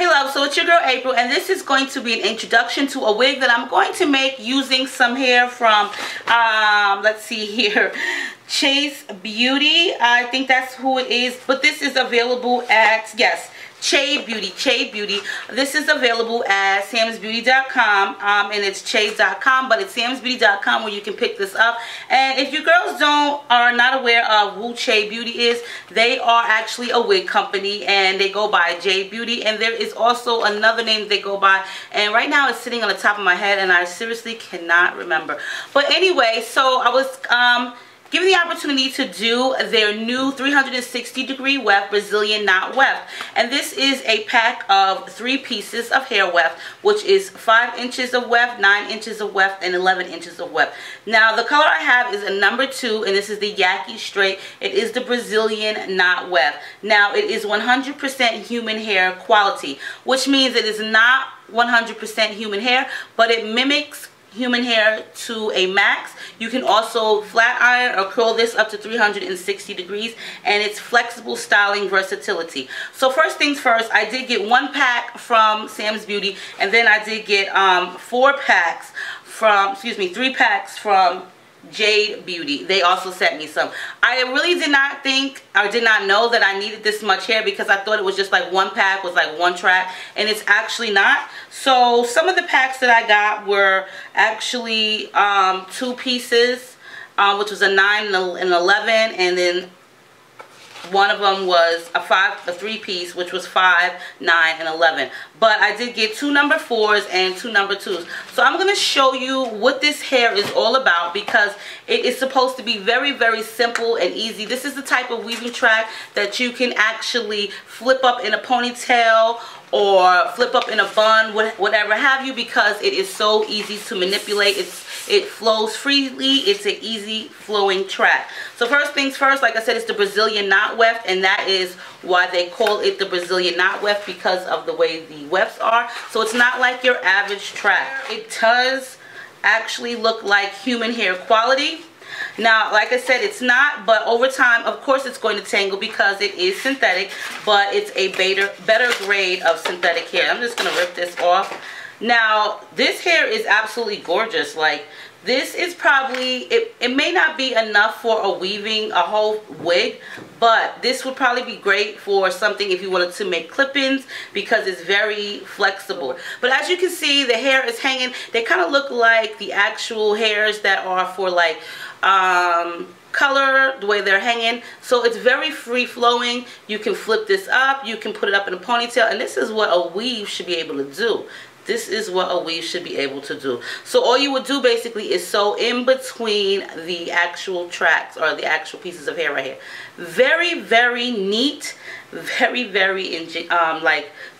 Hey love, so it's your girl April, and this is going to be an introduction to a wig that I'm going to make using some hair from, let's see here, Chade Beauty. I think that's who it is, but this is available at, yes, Chade Beauty. This is available at samsbeauty.com, and it's chade.com, but it's samsbeauty.com where you can pick this up. And if you girls are not aware of who Chade Beauty is, they are actually a wig company, and they go by Chade Beauty, and there is also another name they go by, and right now it's sitting on the top of my head and I seriously cannot remember. But anyway, so I was given the opportunity to do their new 360-degree weft, Brazilian knot weft. And this is a pack of 3 pieces of hair weft, which is 5 inches of weft, 9 inches of weft, and 11 inches of weft. Now, the color I have is a number 2, and this is the Yaki Straight. It is the Brazilian knot weft. Now, it is 100% human hair quality, which means it is not 100% human hair, but it mimics human hair to a max. You can also flat iron or curl this up to 360 degrees, and it's flexible styling versatility. So first things first, I did get 1 pack from Sam's Beauty, and then I did get 3 packs from Chade Beauty. They also sent me some. I really did not know that I needed this much hair, because I thought it was just like 1 pack was like 1 track, and it's actually not. So some of the packs that I got were actually 2 pieces, which was a 9 and an 11, and then one of them was a 3-piece, which was 5, 9, and 11. But I did get 2 number 4s and 2 number 2s. So I'm going to show you what this hair is all about, because it is supposed to be very, very simple and easy. This is the type of weaving track that you can actually flip up in a ponytail or flip up in a bun, whatever have you, because it is so easy to manipulate. It flows freely. It's an easy flowing track. So first things first, like I said, it's the Brazilian knot weft, and that is why they call it the Brazilian knot weft, because of the way the wefts are. So it's not like your average track. It does actually look like human hair quality. Now, like I said, it's not, but over time, of course, it's going to tangle because it is synthetic, but it's a better grade of synthetic hair. I'm just going to rip this off. Now, this hair is absolutely gorgeous. Like, this is probably, it may not be enough for a whole wig, but this would probably be great for something if you wanted to make clip-ins, because it's very flexible. But as you can see, the hair is hanging. They kind of look like the actual hairs that are for, like, color, the way they're hanging. So it's very free flowing. You can flip this up, you can put it up in a ponytail, and this is what a weave should be able to do. This is what a weave should be able to do. So all you would do basically is sew in between the actual tracks or the actual pieces of hair right here. Very, very neat. Very, very,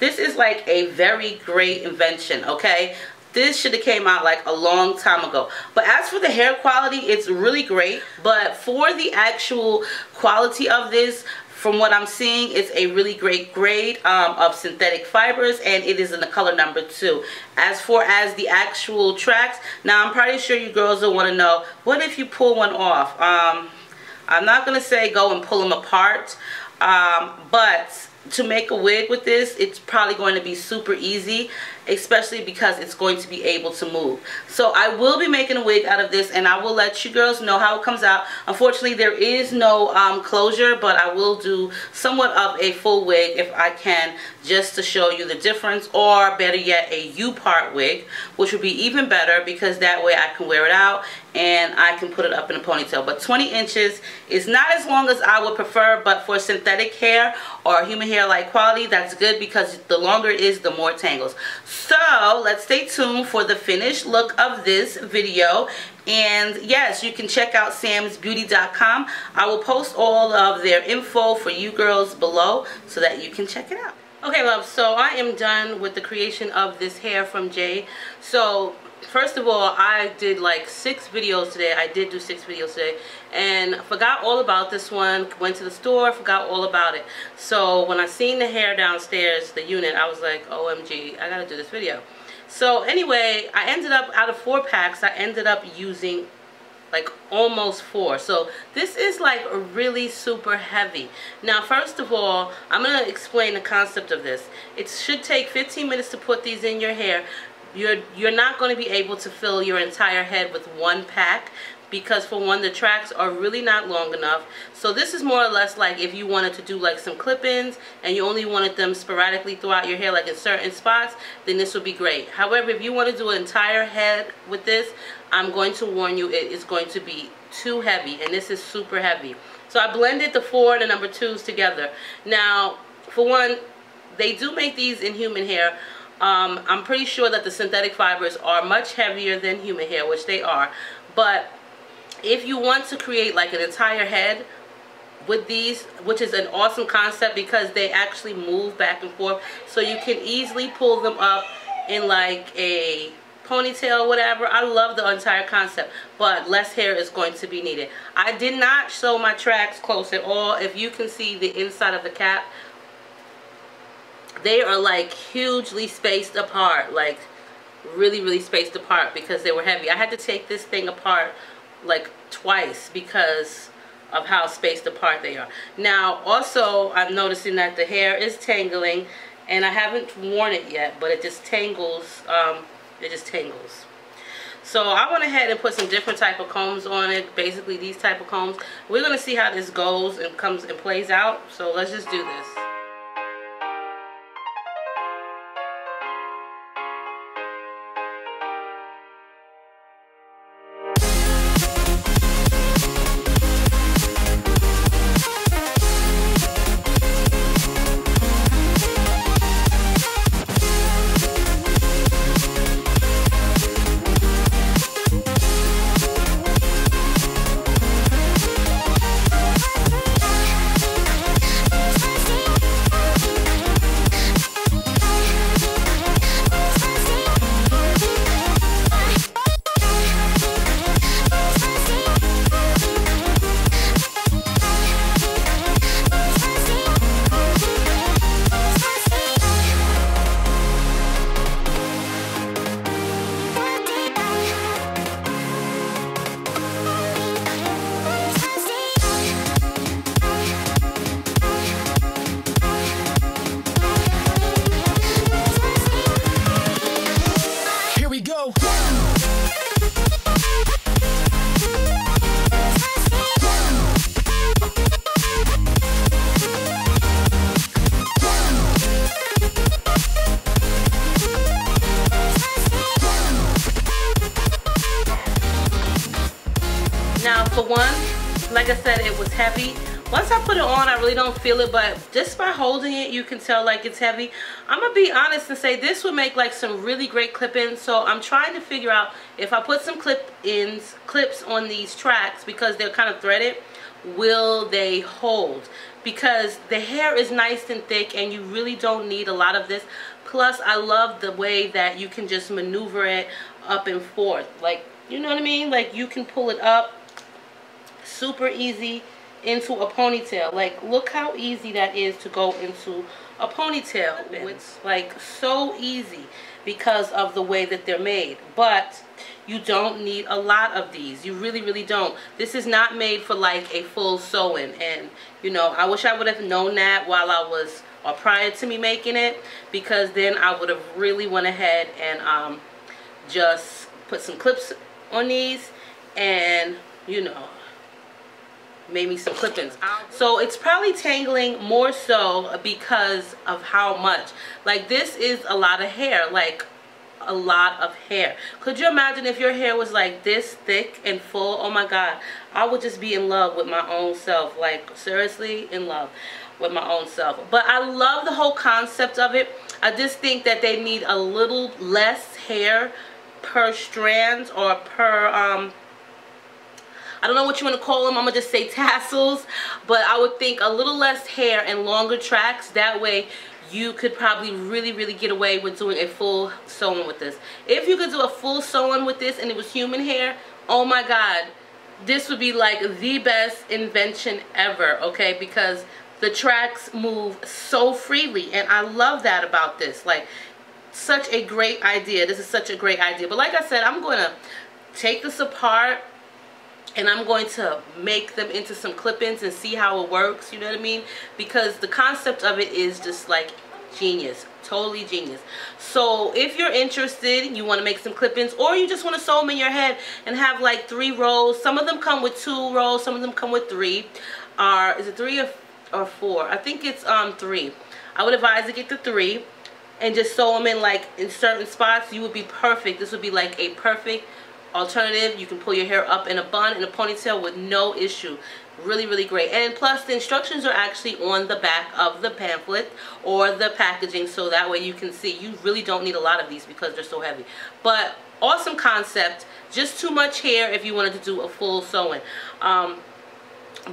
this is like a very great invention, okay? This should have came out like a long time ago. But as for the hair quality, it's really great. But for the actual quality of this, from what I'm seeing, it's a really great grade of synthetic fibers, and it is in the color number 2. As far as the actual tracks, now I'm pretty sure you girls will want to know, what if you pull one off? I'm not going to say go and pull them apart, but to make a wig with this, it's probably going to be super easy, especially because it's going to be able to move. So I will be making a wig out of this, and I will let you girls know how it comes out. Unfortunately, there is no closure, but I will do somewhat of a full wig if I can, just to show you the difference, or better yet, a U-part wig, which would be even better, because that way I can wear it out and I can put it up in a ponytail. But 20 inches is not as long as I would prefer, but for synthetic hair or human hair like quality, that's good, because the longer it is, the more tangles. So let's stay tuned for the finished look of this video. And yes, you can check out samsbeauty.com. I will post all of their info for you girls below so that you can check it out. Okay love, so I am done with the creation of this hair from Chade. So first of all, I did like 6 videos today. I did do 6 videos today, and forgot all about this one. Went to the store, forgot all about it. So when I seen the hair downstairs, the unit, I was like, OMG, I gotta do this video. So anyway, I ended up, out of 4 packs, I ended up using like almost 4. So this is like really super heavy. Now first of all, I'm going to explain the concept of this. It should take 15 minutes to put these in your hair. You're not going to be able to fill your entire head with one pack, because for one, the tracks are really not long enough. So this is more or less like if you wanted to do like some clip-ins and you only wanted them sporadically throughout your hair, like in certain spots, then this would be great. However, if you want to do an entire head with this, I'm going to warn you, it is going to be too heavy, and this is super heavy. So I blended the 4 and the number 2s together. Now, for one, they do make these in human hair. I'm pretty sure that the synthetic fibers are much heavier than human hair, which they are, but if you want to create like an entire head with these, which is an awesome concept because they actually move back and forth, so you can easily pull them up in like a ponytail, whatever. I love the entire concept, but less hair is going to be needed. I did not sew my tracks close at all. If you can see the inside of the cap, they are like hugely spaced apart, like really spaced apart because they were heavy. I had to take this thing apart like twice because of how spaced apart they are. Now also, I'm noticing that the hair is tangling, and I haven't worn it yet, but it just tangles. So I went ahead and put some different type of combs on it, basically these type of combs. We're gonna see how this goes and comes and plays out, so let's just do this. Now for one, like I said, it was heavy. Once I put it on, I really don't feel it, but just by holding it, you can tell like it's heavy. I'm gonna be honest and say this would make like some really great clip-ins, so I'm trying to figure out if I put some clips on these tracks, because they're kind of threaded, will they hold? Because the hair is nice and thick and you really don't need a lot of this. Plus, I love the way that you can just maneuver it up and forth. Like, you know what I mean? Like, you can pull it up super easy into a ponytail. Like, look how easy that is to go into a ponytail. It's like so easy because of the way that they're made, but you don't need a lot of these. You really don't. This is not made for like a full sew-in, and you know, I wish I would have known that while I was, or prior to me making it, because then I would have really went ahead and just put some clips on these and, you know, made me some clip-ins. So it's probably tangling more so because of how much. Like, this is a lot of hair, like a lot of hair. Could you imagine if your hair was like this thick and full? Oh my God, I would just be in love with my own self. Like, seriously, in love with my own self. But I love the whole concept of it. I just think that they need a little less hair per strand, or per I don't know what you want to call them. I'm going to just say tassels. But I would think a little less hair and longer tracks. That way you could probably really get away with doing a full sewing with this. If you could do a full sewing with this and it was human hair, oh my God, this would be like the best invention ever, okay? Because the tracks move so freely. And I love that about this. Like, such a great idea. This is such a great idea. But like I said, I'm going to take this apart and I'm going to make them into some clip-ins and see how it works, you know what I mean? Because the concept of it is just like genius, totally genius. So if you're interested, you want to make some clip-ins, or you just want to sew them in your head and have like 3 rolls. Some of them come with 2 rolls, some of them come with 3. Is it 3 or 4? I think it's 3. I would advise to get the 3 and just sew them in like in certain spots. You would be perfect. This would be like a perfect alternative. You can pull your hair up in a bun and a ponytail with no issue. Really, really great. And plus the instructions are actually on the back of the pamphlet or the packaging, so that way you can see. You really don't need a lot of these because they're so heavy, but awesome concept. Just too much hair if you wanted to do a full sewing.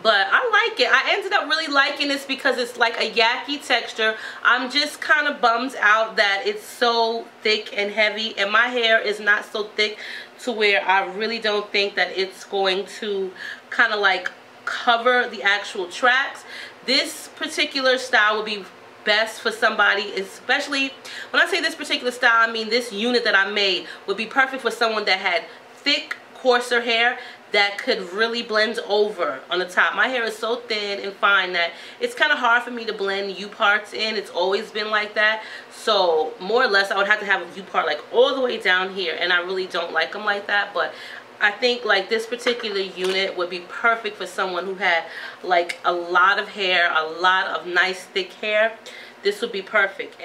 But I like it. I ended up really liking this because it's like a yucky texture. I'm just kind of bummed out that it's so thick and heavy, and my hair is not so thick to where I really don't think that it's going to kind of like cover the actual tracks. This particular style would be best for somebody, especially when I say this particular style, I mean this unit that I made would be perfect for someone that had thick, coarser hair that could really blend over on the top. My hair is so thin and fine that it's kind of hard for me to blend U-parts in. It's always been like that. So more or less I would have to have a U-part like all the way down here, and I really don't like them like that. But I think like this particular unit would be perfect for someone who had like a lot of hair, a lot of nice thick hair. This would be perfect.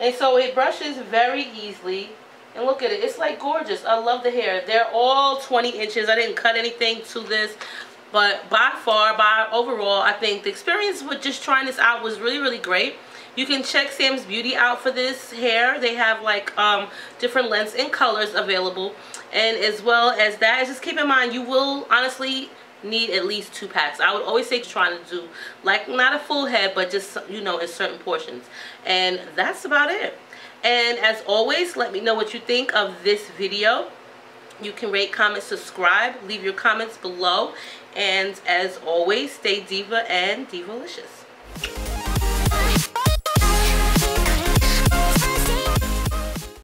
And so it brushes very easily. And look at it. It's like gorgeous. I love the hair. They're all 20 inches. I didn't cut anything to this. But overall, I think the experience with just trying this out was really, really great. You can check Sam's Beauty out for this hair. They have like different lengths and colors available. And as well as that, just keep in mind, you will honestly need at least 2 packs. I would always say trying to do like not a full head, but just, you know, in certain portions. And that's about it. And as always, let me know what you think of this video. You can rate, comment, subscribe, leave your comments below. And as always, stay diva and divalicious.